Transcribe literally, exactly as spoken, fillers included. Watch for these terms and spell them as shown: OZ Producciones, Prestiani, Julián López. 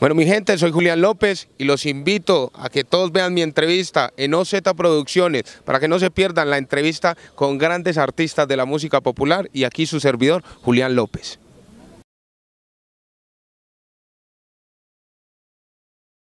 Bueno, mi gente, soy Julián López y los invito a que todos vean mi entrevista en O Z Producciones para que no se pierdan la entrevista con grandes artistas de la música popular y aquí su servidor, Julián López.